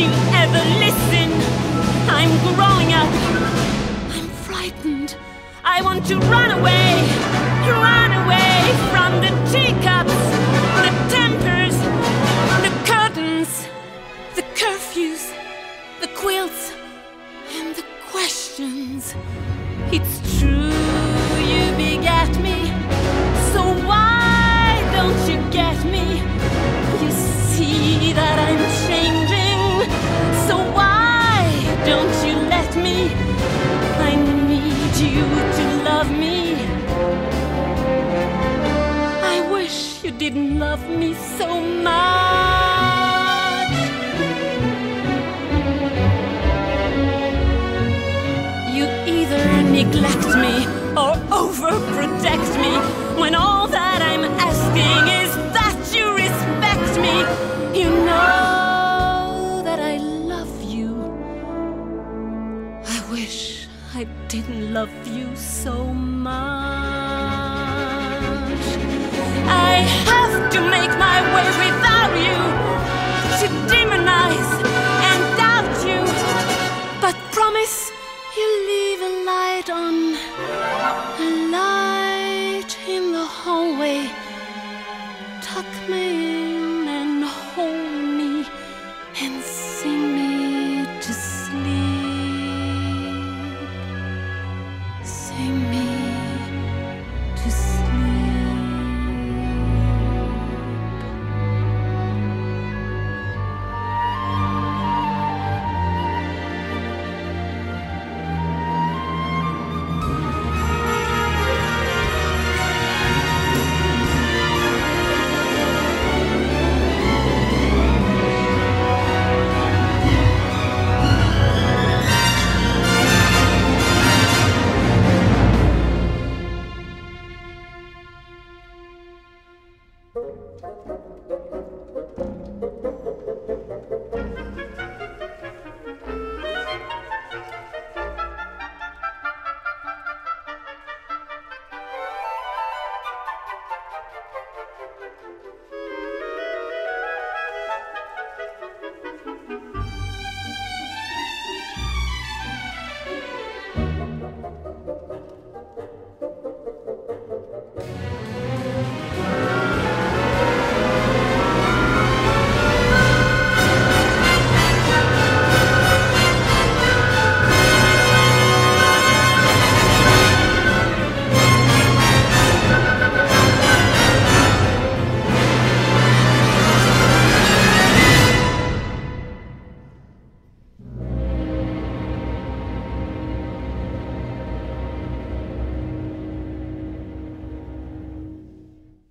you ever listen? I'm growing up. I'm frightened. I want to run away. Run away from the teacups, the tempers, the curtains, the curfews, the quilts, and the questions. It's true, you begat me. So why don't you get me? You see that I'm changing. So why don't you let me? I need you to love me. I wish you didn't love me so much. You either neglect me or overprotect me when all that I'm asking is that you respect me. You know that I love you. I wish I didn't love you so much. I have to make my way without you, to demonize and doubt you. But promise you'll leave a light on, a light in the hallway. Tuck me in and hold me and sing me to sleep. Sing me to sleep.